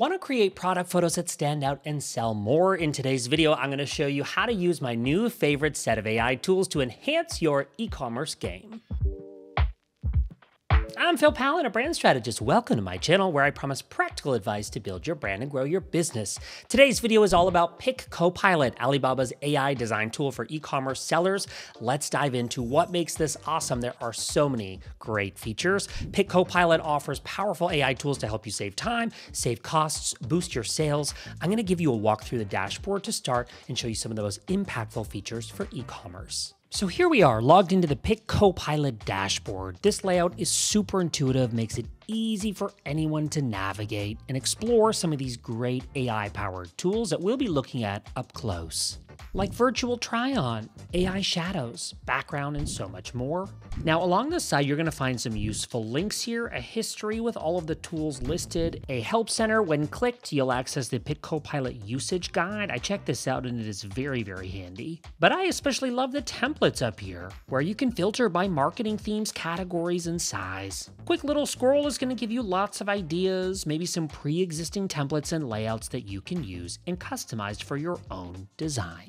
Want to create product photos that stand out and sell more? In today's video, I'm going to show you how to use my new favorite set of AI tools to enhance your e-commerce game. I'm Phil Pallen, a brand strategist. Welcome to my channel where I promise practical advice to build your brand and grow your business. Today's video is all about Pic Copilot, Alibaba's AI design tool for e-commerce sellers. Let's dive into what makes this awesome. There are so many great features. Pic Copilot offers powerful AI tools to help you save time, save costs, boost your sales. I'm going to give you a walk through the dashboard to start and show you some of the most impactful features for e-commerce. So here we are logged into the Pic Copilot dashboard. This layout is super intuitive, makes it easy for anyone to navigate and explore some of these great AI-powered tools that we'll be looking at up close. Like virtual try-on, AI shadows, background, and so much more. Now along the side, you're gonna find some useful links here, a history with all of the tools listed, a help center. When clicked, you'll access the Pic Copilot usage guide. I checked this out and it is very, very handy. But I especially love the templates up here where you can filter by marketing themes, categories, and size. Quick little scroll is gonna give you lots of ideas, maybe some pre-existing templates and layouts that you can use and customize for your own design.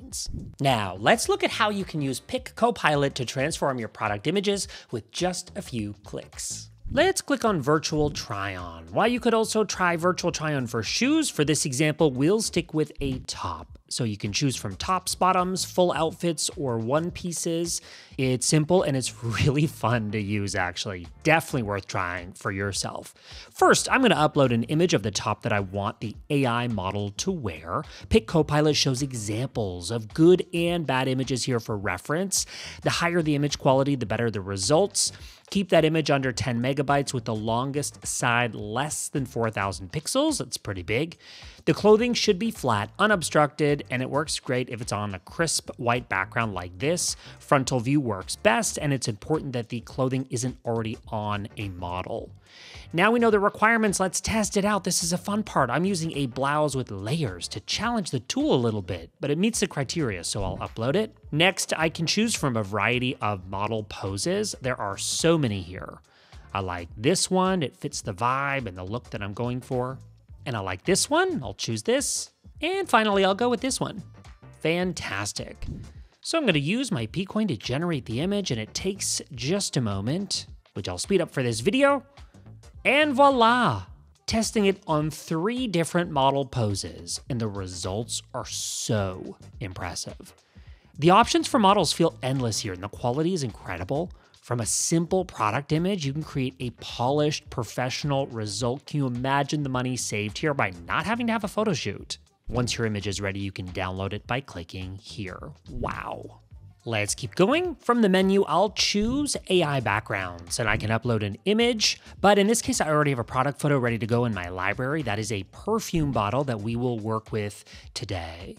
Now, let's look at how you can use Pic Copilot to transform your product images with just a few clicks. Let's click on virtual try-on. While you could also try virtual try-on for shoes, for this example, we'll stick with a top. So you can choose from tops, bottoms, full outfits, or one pieces. It's simple and it's really fun to use actually. Definitely worth trying for yourself. First, I'm gonna upload an image of the top that I want the AI model to wear. Pic Copilot shows examples of good and bad images here for reference. The higher the image quality, the better the results. Keep that image under 10 megabytes with the longest side less than 4,000 pixels. It's pretty big. The clothing should be flat, unobstructed, and it works great if it's on a crisp white background like this. Frontal view works best, and it's important that the clothing isn't already on a model. Now we know the requirements, let's test it out. This is a fun part. I'm using a blouse with layers to challenge the tool a little bit, but it meets the criteria, so I'll upload it. Next, I can choose from a variety of model poses. There are so many here. I like this one, it fits the vibe and the look that I'm going for. And I like this one, I'll choose this. And finally, I'll go with this one. Fantastic. So I'm gonna use my Pcoin to generate the image, and it takes just a moment, which I'll speed up for this video. And voila, testing it on 3 different model poses, and the results are so impressive. The options for models feel endless here, and the quality is incredible. From a simple product image, you can create a polished, professional result. Can you imagine the money saved here by not having to have a photo shoot? Once your image is ready, you can download it by clicking here. Wow. Let's keep going. From the menu, I'll choose AI backgrounds, and I can upload an image, but in this case, I already have a product photo ready to go in my library. That is a perfume bottle that we will work with today.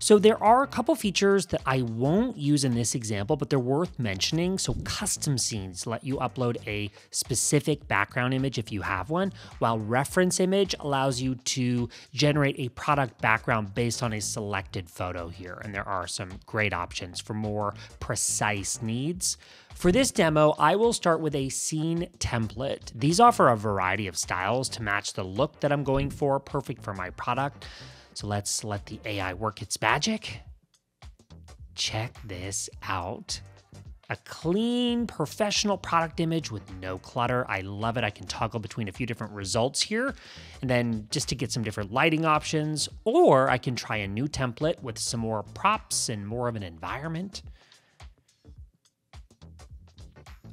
So there are a couple features that I won't use in this example, but they're worth mentioning. So custom scenes let you upload a specific background image if you have one, while reference image allows you to generate a product background based on a selected photo here. And there are some great options for more precise needs. For this demo, I will start with a scene template. These offer a variety of styles to match the look that I'm going for, perfect for my product. So let's let the AI work its magic. Check this out. A clean, professional product image with no clutter. I love it. I can toggle between a few different results here, and then just to get some different lighting options, or I can try a new template with some more props and more of an environment.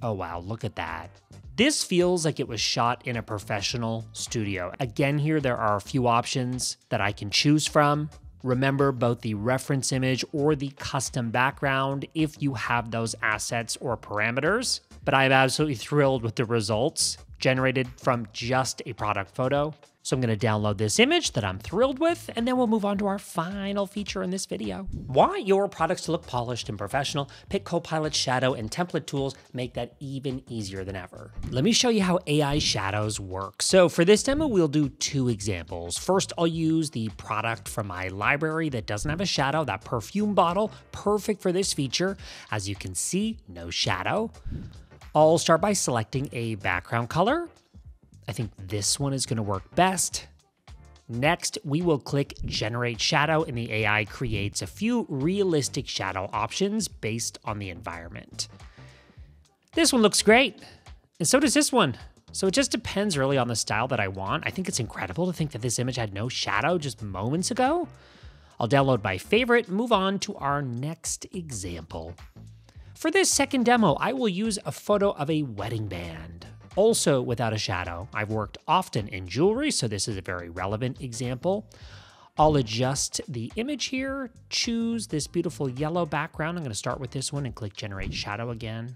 Oh wow, look at that. This feels like it was shot in a professional studio. Again, here there are a few options that I can choose from. Remember both the reference image or the custom background if you have those assets or parameters. But I am absolutely thrilled with the results generated from just a product photo. So I'm gonna download this image that I'm thrilled with, and then we'll move on to our final feature in this video. Want your products to look polished and professional? Pic Copilot shadow and template tools make that even easier than ever. Let me show you how AI shadows work. So for this demo, we'll do 2 examples. First, I'll use the product from my library that doesn't have a shadow, that perfume bottle, perfect for this feature. As you can see, no shadow. I'll start by selecting a background color. I think this one is gonna work best. Next, we will click Generate Shadow, and the AI creates a few realistic shadow options based on the environment. This one looks great, and so does this one. So it just depends really on the style that I want. I think it's incredible to think that this image had no shadow just moments ago. I'll download my favorite, move on to our next example. For this second demo, I will use a photo of a wedding band, also without a shadow. I've worked often in jewelry, so this is a very relevant example. I'll adjust the image here, choose this beautiful yellow background. I'm gonna start with this one and click Generate Shadow again.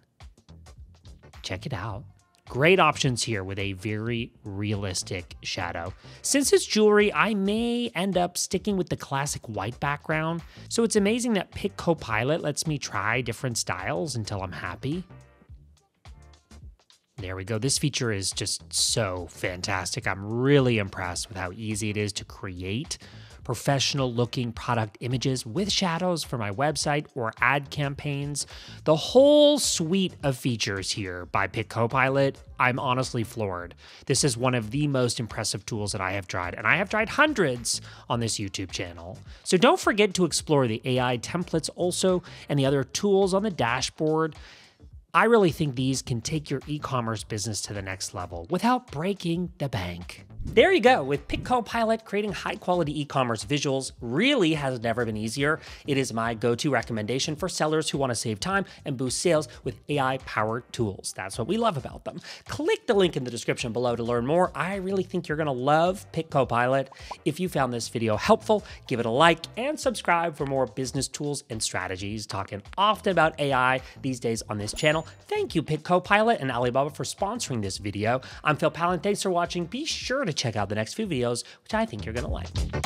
Check it out. Great options here with a very realistic shadow. Since it's jewelry, I may end up sticking with the classic white background. So it's amazing that Pic Copilot lets me try different styles until I'm happy. There we go. This feature is just so fantastic. I'm really impressed with how easy it is to create professional looking product images with shadows for my website or ad campaigns. The whole suite of features here by Pic Copilot, I'm honestly floored. This is one of the most impressive tools that I have tried, and I have tried hundreds on this YouTube channel. So don't forget to explore the AI templates also and the other tools on the dashboard. I really think these can take your e-commerce business to the next level without breaking the bank. There you go. With Pic Copilot, creating high-quality e-commerce visuals really has never been easier. It is my go-to recommendation for sellers who want to save time and boost sales with AI-powered tools. That's what we love about them. Click the link in the description below to learn more. I really think you're going to love Pic Copilot. If you found this video helpful, give it a like and subscribe for more business tools and strategies. Talking often about AI these days on this channel. Thank you, Pic Copilot and Alibaba, for sponsoring this video. I'm Phil Pallen. Thanks for watching. Be sure to check out the next few videos, which I think you're going to like.